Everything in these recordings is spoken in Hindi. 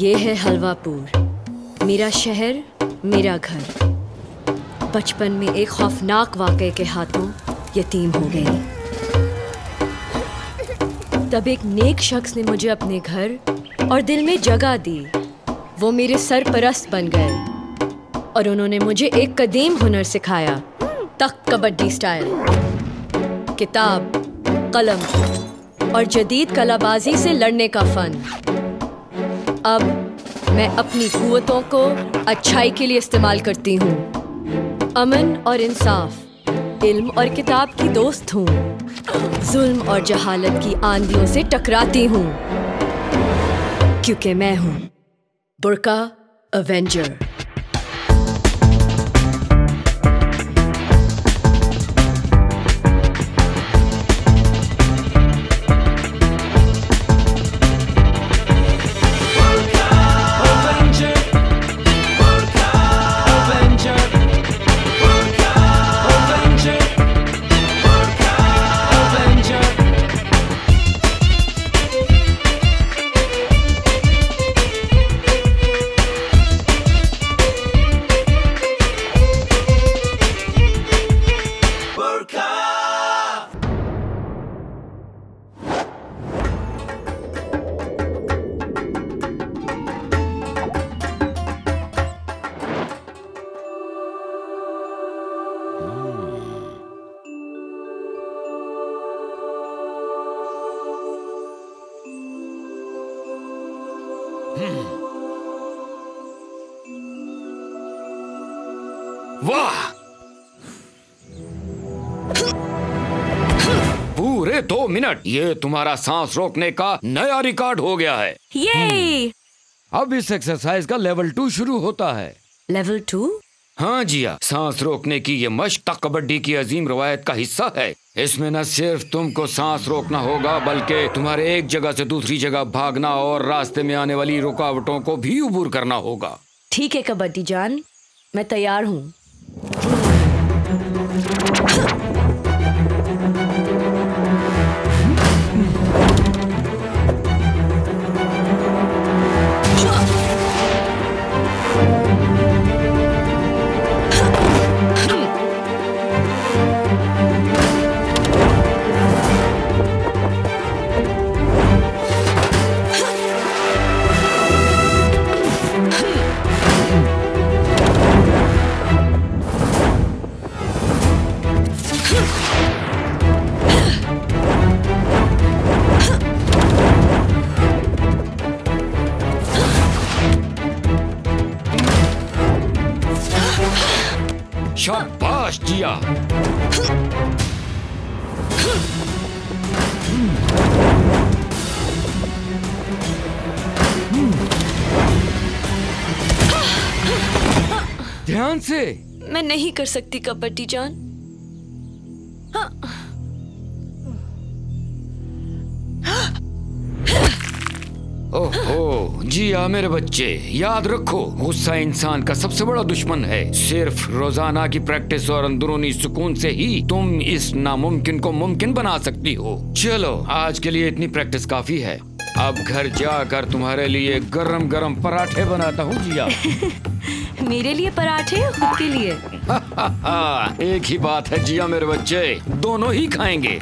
ये है हलवापुर, मेरा शहर मेरा घर। बचपन में एक खौफनाक वाकये के हाथों यतीम हो गई। तब एक नेक शख्स ने मुझे अपने घर और दिल में जगह दी। वो मेरे सरपरस्त बन गए और उन्होंने मुझे एक कदीम हुनर सिखाया, तक कबड्डी स्टाइल। किताब, कलम और जदीद कलाबाजी से लड़ने का फन। अब मैं अपनी कुव्वतों को अच्छाई के लिए इस्तेमाल करती हूँ। अमन और इंसाफ, इल्म और किताब की दोस्त हूँ। जुल्म और जहालत की आंधियों से टकराती हूँ, क्योंकि मैं हूँ बुर्का अवेंजर। वाह, पूरे 2 मिनट। ये तुम्हारा सांस रोकने का नया रिकॉर्ड हो गया है। ये अब इस एक्सरसाइज का लेवल 2 शुरू होता है। लेवल 2? हाँ जिया, सांस रोकने की ये मश्क तक कबड्डी की अजीम रवायत का हिस्सा है। इसमें न सिर्फ तुमको सांस रोकना होगा, बल्कि तुम्हारे एक जगह से दूसरी जगह भागना और रास्ते में आने वाली रुकावटों को भी उबूर करना होगा। ठीक है कबड्डी जान, मैं तैयार हूँ। शाबाश जिया। ध्यान से। मैं नहीं कर सकती कबड्डी जान। ओहो जिया मेरे बच्चे, याद रखो गुस्सा इंसान का सबसे बड़ा दुश्मन है। सिर्फ रोजाना की प्रैक्टिस और अंदरूनी सुकून से ही तुम इस नामुमकिन को मुमकिन बना सकती हो। चलो आज के लिए इतनी प्रैक्टिस काफी है। अब घर जाकर तुम्हारे लिए गरम गरम पराठे बनाता हूँ जिया। मेरे लिए पराठे या खुद के लिए? एक ही बात है जिया मेरे बच्चे, दोनों ही खाएंगे।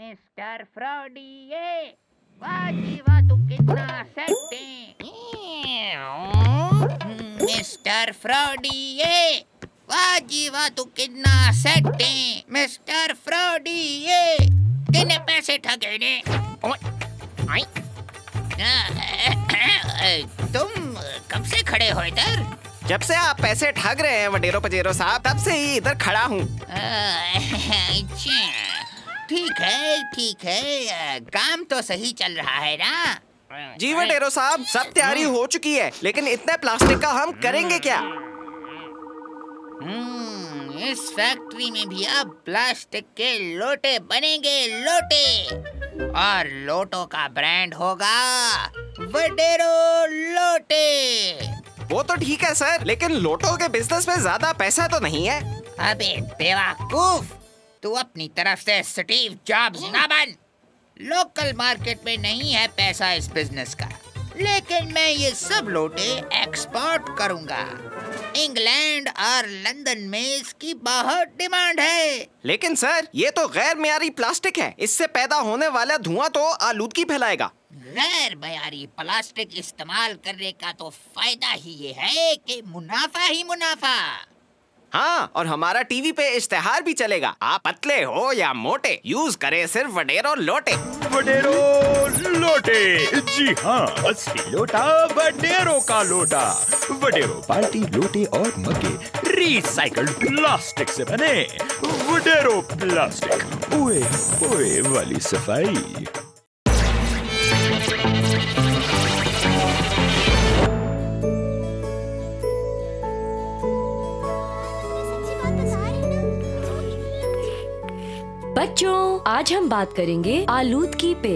मिस्टर फ्रॉडीए, वाह जी वाह तू कितना सेट है। मिस्टर फ्रॉडीए, कितने पैसे ठगे ने? तुम कब से खड़े हो इधर? जब से आप पैसे ठग रहे हैं वडेरो पजेरो साहब, तब से ही इधर खड़ा हूँ। ठीक है ठीक है, काम तो सही चल रहा है ना? जी वडेरो साहब, सब तैयारी हो चुकी है, लेकिन इतने प्लास्टिक का हम करेंगे क्या? इस फैक्ट्री में भी अब प्लास्टिक के लोटे बनेंगे, लोटे। और लोटों का ब्रांड होगा वडेरो लोटे। वो तो ठीक है सर, लेकिन लोटो के बिजनेस में ज्यादा पैसा तो नहीं है। अबे बेवकूफ, तू अपनी तरफ से स्टीव जॉब्स ना बन। लोकल मार्केट में नहीं है पैसा इस बिजनेस का, लेकिन मैं ये सब लोटे एक्सपोर्ट करूंगा। इंग्लैंड और लंदन में इसकी बहुत डिमांड है। लेकिन सर ये तो गैर मियारी प्लास्टिक है, इससे पैदा होने वाला धुआं तो आलूदगी फैलाएगा। गैर मियारी प्लास्टिक इस्तेमाल करने का तो फायदा ही ये है कि मुनाफा ही मुनाफा। हाँ, और हमारा टीवी पे इश्तेहार भी चलेगा, आप पतले हो या मोटे यूज करें सिर्फ वडेरो लोटे। वडेरो लोटे, जी हाँ, असली लोटा वडेरो का लोटा। वडेरो बाल्टी, लोटे और मग्गे रिसाइकल्ड प्लास्टिक से बने। वडेरो प्लास्टिक, ओए ओए वाली सफाई। बच्चों, आज हम बात करेंगे आलूदगी पे।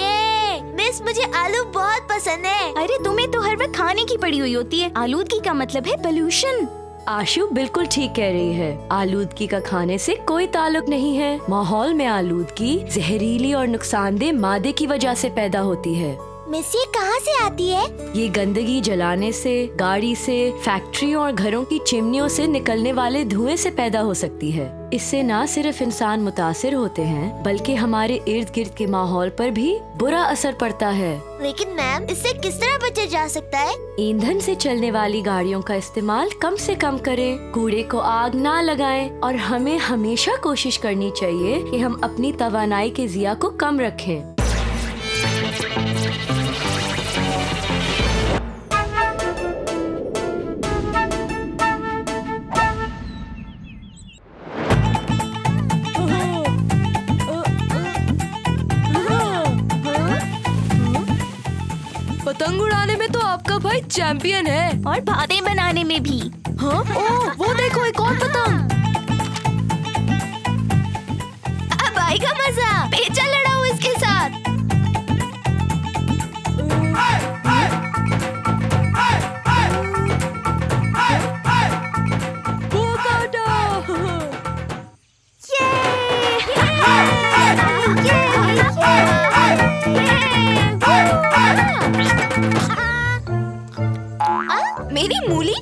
ये मिस, मुझे आलू बहुत पसंद है। अरे तुम्हें तो हर वक्त खाने की पड़ी हुई होती है। आलूदगी का मतलब है पोल्यूशन। आशु बिल्कुल ठीक कह रही है, आलूदगी का खाने से कोई ताल्लुक नहीं है। माहौल में आलूदगी जहरीली और नुकसानदेह मादे की वजह से पैदा होती है। मिस, ये कहाँ से आती है? ये गंदगी जलाने से, गाड़ी से, फैक्ट्रियों और घरों की चिमनियों से निकलने वाले धुएं से पैदा हो सकती है। इससे ना सिर्फ इंसान मुतासिर होते हैं, बल्कि हमारे इर्द गिर्द के माहौल पर भी बुरा असर पड़ता है। लेकिन मैम, इससे किस तरह बचा जा सकता है? ईंधन से चलने वाली गाड़ियों का इस्तेमाल कम से कम करें, कूड़े को आग ना लगाएं, और हमें हमेशा कोशिश करनी चाहिए कि हम अपनी तवानाई के जिया को कम रखें। पतंग उड़ाने में तो आपका भाई चैंपियन है, और भादे बनाने में भी। हाँ, ओह वो देखो एक और पतंग। अब आएगा मजा, पेचा लड़ाओ इसके साथ। मेरी मूली,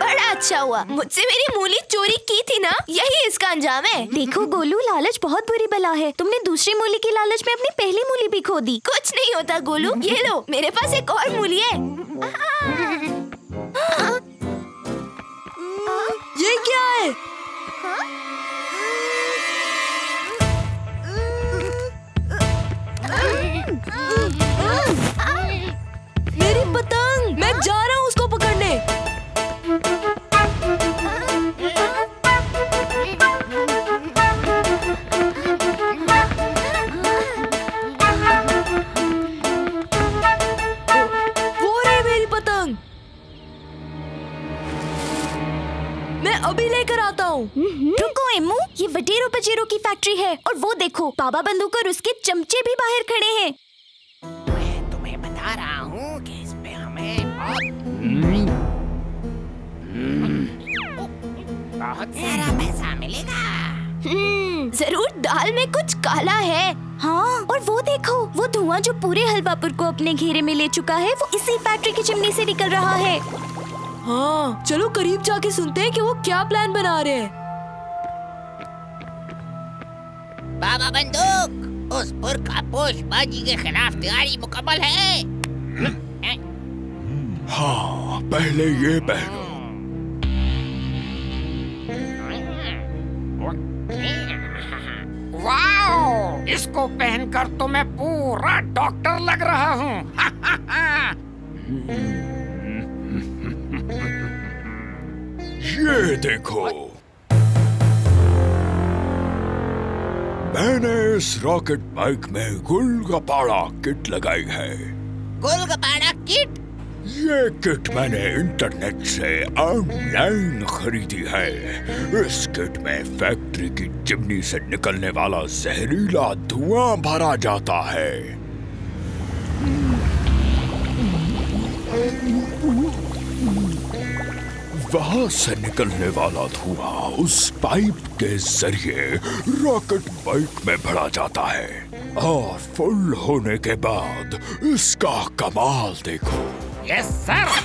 बड़ा अच्छा हुआ, मुझसे मेरी मूली चोरी की थी ना, यही इसका अंजाम है। देखो गोलू, लालच बहुत बुरी बला है। तुमने दूसरी मूली की लालच में अपनी पहली मूली भी खो दी। कुछ नहीं होता गोलू, ये लो, मेरे पास एक और मूली है। ये क्या है? मेरी पतंग, मैं जा रहा हूँ उसको पकड़ने। वो रही मेरी पतंग, मैं अभी लेकर आता हूँ। रुको एमू, ये वडेरो पजेरो की फैक्ट्री है, और वो देखो बाबा बंदूक और उसके चमचे भी बाहर खड़े हैं। बहुत सारा पैसा मिलेगा। जरूर, दाल में कुछ काला है। हाँ, और वो देखो, वो धुआं जो पूरे हलवापुर को अपने घेरे में ले चुका है, वो इसी फैक्ट्री की चिमनी से निकल रहा है। हाँ, चलो करीब जाके सुनते हैं कि वो क्या प्लान बना रहे हैं। बाबा बंदूक, उस बुर्का पोशबाजी के खिलाफ तैयारी मुकम्मल है। हाँ, पहले ये पहनो। वाओ, इसको पहनकर तो मैं पूरा डॉक्टर लग रहा हूँ। ये देखो, मैंने इस रॉकेट बाइक में गुलगपाड़ा किट लगाई है। गुलगपाड़ा किट? ये किट मैंने इंटरनेट से ऑनलाइन खरीदी है। इस किट में फैक्ट्री की चिमनी से निकलने वाला जहरीला धुआं भरा जाता है। वहां से निकलने वाला धुआं उस पाइप के जरिए रॉकेट बाइक में भरा जाता है और फुल होने के बाद इसका कमाल देखो। Yes sir.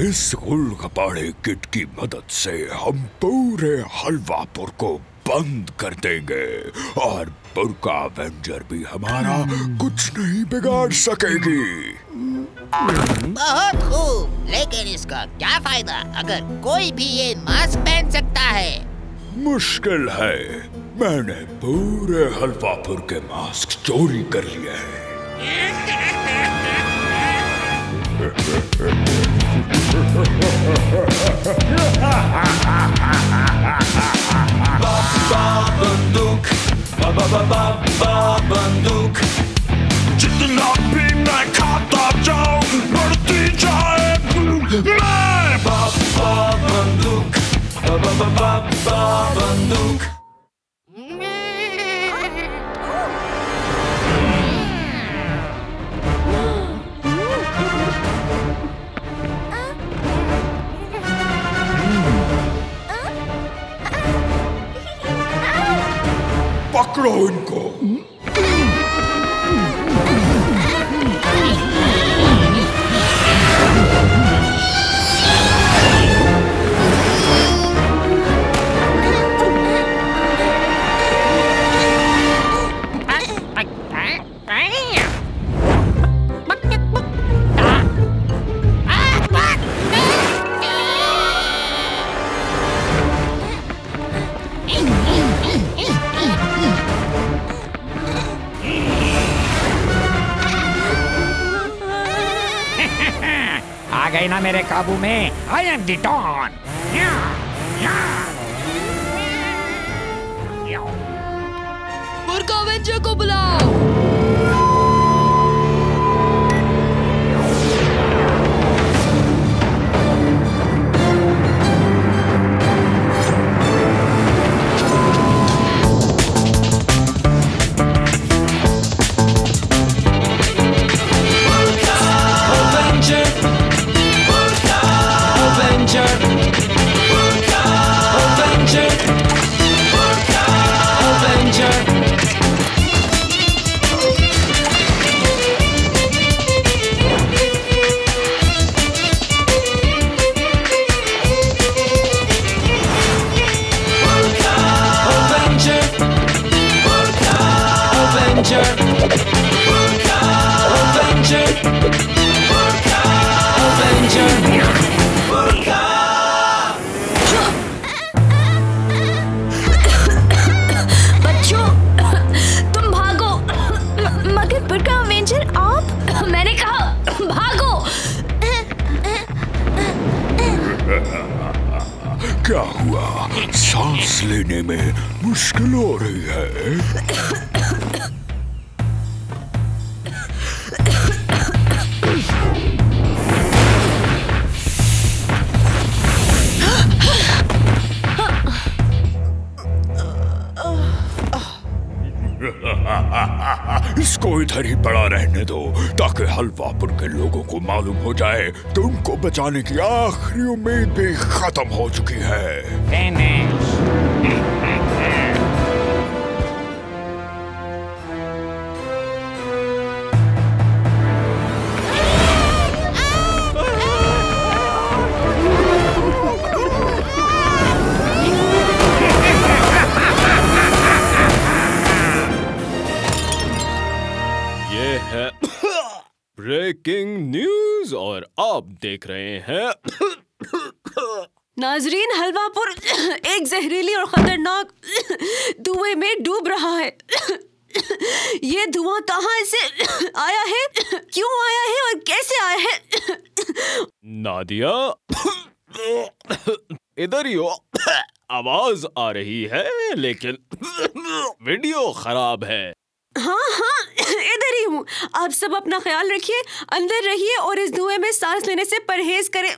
इस गुलगपाड़े किट की मदद से हम पूरे हलवापुर को बंद कर देंगे और बुर्का एवेंजर भी हमारा कुछ नहीं बिगाड़ सकेगी। बहुत खूब, लेकिन इसका क्या फायदा अगर कोई भी ये मास्क पहन सकता है? मुश्किल है, मैंने पूरे हलवापुर के मास्क चोरी कर लिए हैं। बाबा बंदूक, बाबा बाबा बंदूक, जितना भी मैं खाता जाऊं बढ़ती जाए मैं। बाबा बंदूक, बाबा बाबा बंदूक। पकड़ो इनको। ना मेरे काबू में, I am the Don। बुर्का एवेंजर को बुलाओ। क्या हुआ? सांस लेने में मुश्किल हो रही है। इसको इधर ही पड़ा रहने दो ताकि हलवापुर के लोगों को मालूम हो जाए तुमको बचाने की आखिरी उम्मीद भी खत्म हो चुकी है। ब्रेकिंग आप देख रहे हैं नाजरीन, हलवापुर एक जहरीली और खतरनाक धुएं में डूब रहा है। ये धुआं कहाँ से आया है, क्यों आया है और कैसे आया है? नादिया इधर ही हो। आवाज आ रही है लेकिन वीडियो खराब है। हाँ हाँ, इधर ही हूँ। आप सब अपना ख्याल रखिए, अंदर रहिए और इस धुएं में सांस लेने से परहेज करें।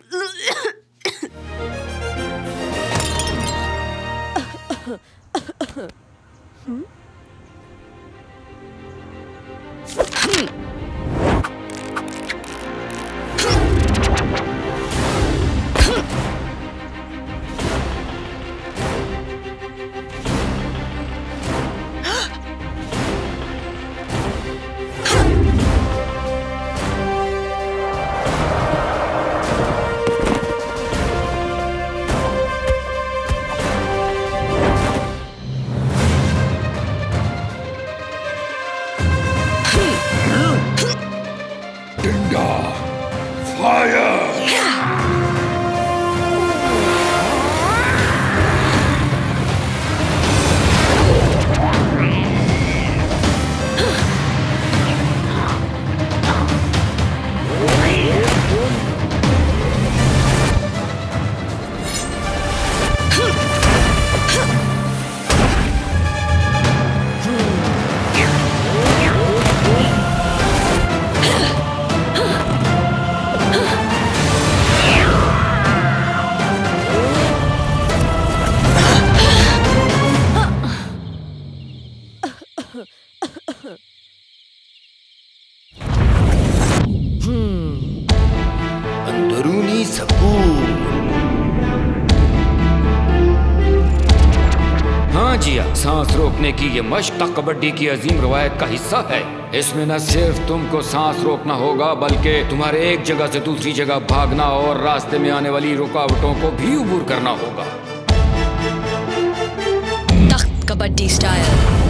कि ये मश्क कबड्डी की अजीम रवायत का हिस्सा है। इसमें न सिर्फ तुमको सांस रोकना होगा बल्कि तुम्हारे एक जगह से दूसरी जगह भागना और रास्ते में आने वाली रुकावटों को भी उबूर करना होगा। तख्त कबड्डी स्टाइल।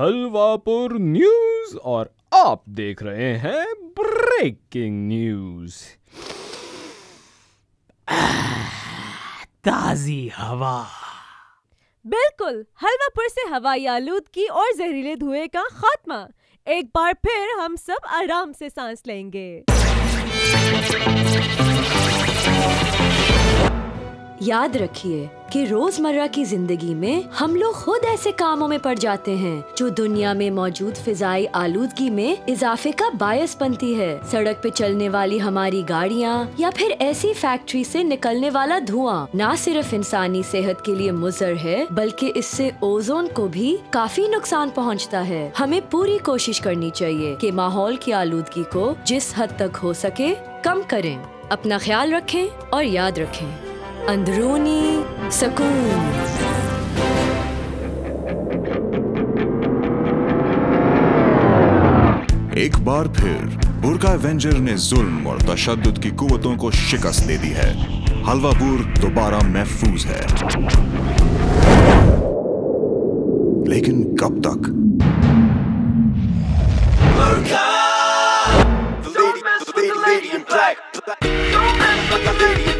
हलवापुर न्यूज और आप देख रहे हैं ब्रेकिंग न्यूज। ताजी हवा। बिल्कुल, हलवापुर से हवाई आलूदगी और जहरीले धुएं का खात्मा। एक बार फिर हम सब आराम से सांस लेंगे। याद रखिए कि रोजमर्रा की जिंदगी में हम लोग खुद ऐसे कामों में पड़ जाते हैं जो दुनिया में मौजूद फिजाई आलूदगी में इजाफे का बायस बनती है। सड़क पे चलने वाली हमारी गाड़ियाँ या फिर ऐसी फैक्ट्री से निकलने वाला धुआं ना सिर्फ इंसानी सेहत के लिए मुजर है बल्कि इससे ओजोन को भी काफी नुकसान पहुँचता है। हमें पूरी कोशिश करनी चाहिए कि माहौल की आलूदगी को जिस हद तक हो सके कम करें। अपना ख्याल रखें और याद रखें अंदरूनी सुकून। एक बार फिर बुर्का एवेंजर ने जुल्म और तशद्दुद की कुव्वतों को शिकस्त दे दी है। हलवापुर दोबारा महफूज है, लेकिन कब तक? बुर्का!